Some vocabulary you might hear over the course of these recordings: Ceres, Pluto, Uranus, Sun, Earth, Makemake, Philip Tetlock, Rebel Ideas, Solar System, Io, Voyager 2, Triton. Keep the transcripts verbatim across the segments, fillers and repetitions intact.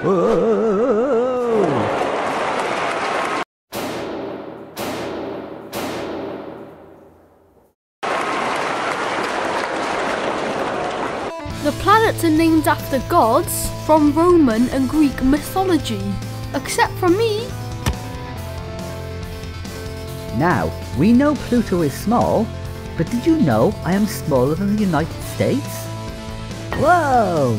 Whoa! The planets are named after gods from Roman and Greek mythology, except for me. Now, we know Pluto is small, but did you know I am smaller than the United States? Whoa!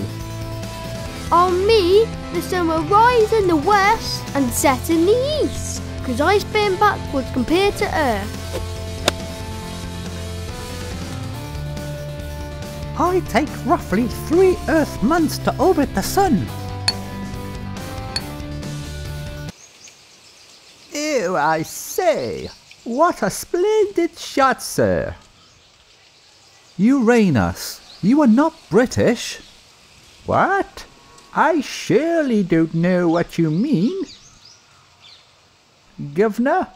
On me, the sun will rise in the west and set in the east, because I spin backwards compared to Earth. I take roughly three Earth months to orbit the sun. Ew, I say! What a splendid shot, sir! Uranus, you are not British. What? I surely don't know what you mean. Governor?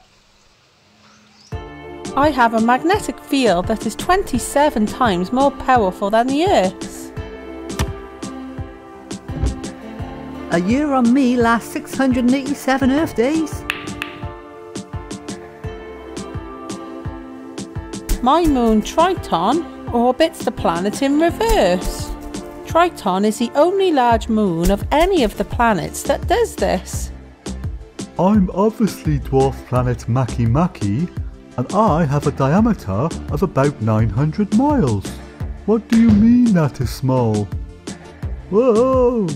I have a magnetic field that is twenty-seven times more powerful than the Earth's. A year on me lasts six hundred eighty-seven Earth days. My moon Triton orbits the planet in reverse. Triton is the only large moon of any of the planets that does this. I'm obviously dwarf planet Makemake, and I have a diameter of about nine hundred miles. What do you mean that is small? Whoa!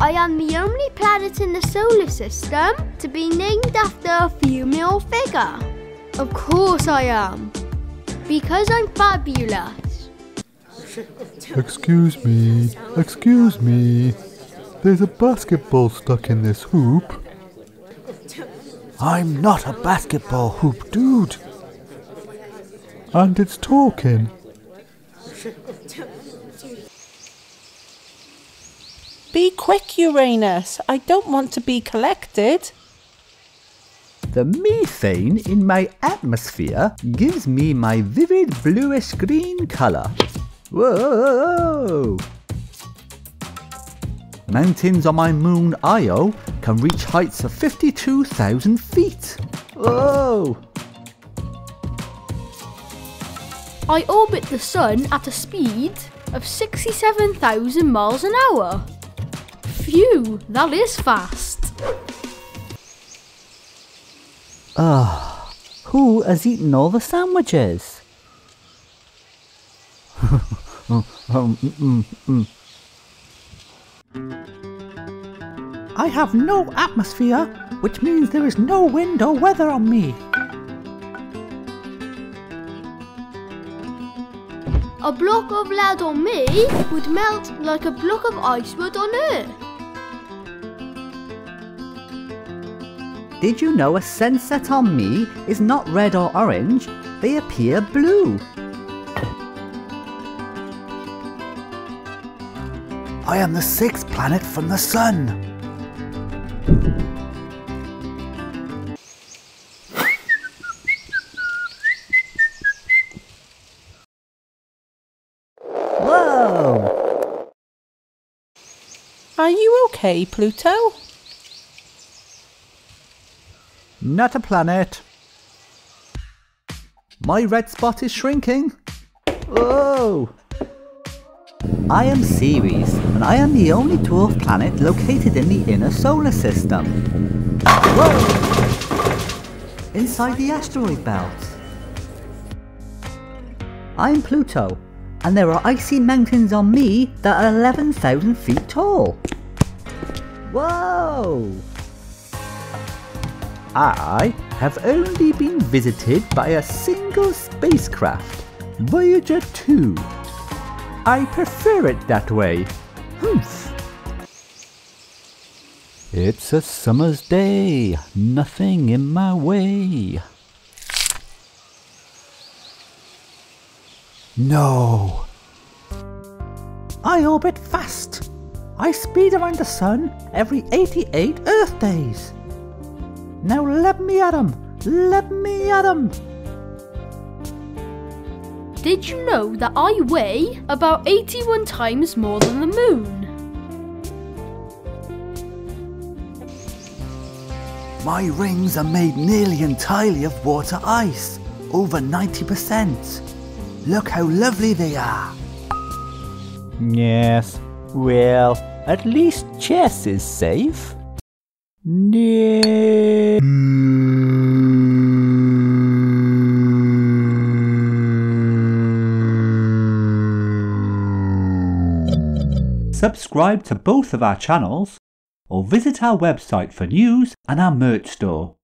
I am the only planet in the solar system to be named after a female figure. Of course I am, because I'm fabulous. Excuse me, excuse me. There's a basketball stuck in this hoop. I'm not a basketball hoop, dude. And it's talking. Be quick, Uranus. I don't want to be collected. The methane in my atmosphere gives me my vivid bluish-green colour. Whoa! Mountains on my moon Io can reach heights of fifty-two thousand feet. Whoa! I orbit the sun at a speed of sixty-seven thousand miles an hour. Phew, that is fast. Ah, uh, who has eaten all the sandwiches? oh, oh, mm, mm, mm. I have no atmosphere, which means there is no wind or weather on me. A block of lead on me would melt like a block of ice would on Earth. Did you know a sunset on me is not red or orange, they appear blue? I am the sixth planet from the sun. Whoa! Are you okay, Pluto? Not a planet. My red spot is shrinking. Whoa! I am Ceres, and I am the only dwarf planet located in the inner solar system. Whoa! Inside the asteroid belt. I am Pluto, and there are icy mountains on me that are eleven thousand feet tall. Whoa! I have only been visited by a single spacecraft, Voyager two. I prefer it that way. Humph. It's a summer's day, nothing in my way. No. I orbit fast. I speed around the sun every eighty-eight Earth days. Now let me at him! Let me at him! Did you know that I weigh about eighty-one times more than the moon? My rings are made nearly entirely of water ice, over ninety percent. Look how lovely they are. Yes, well, at least chess is safe. Nee. Subscribe to both of our channels or visit our website for news and our merch store.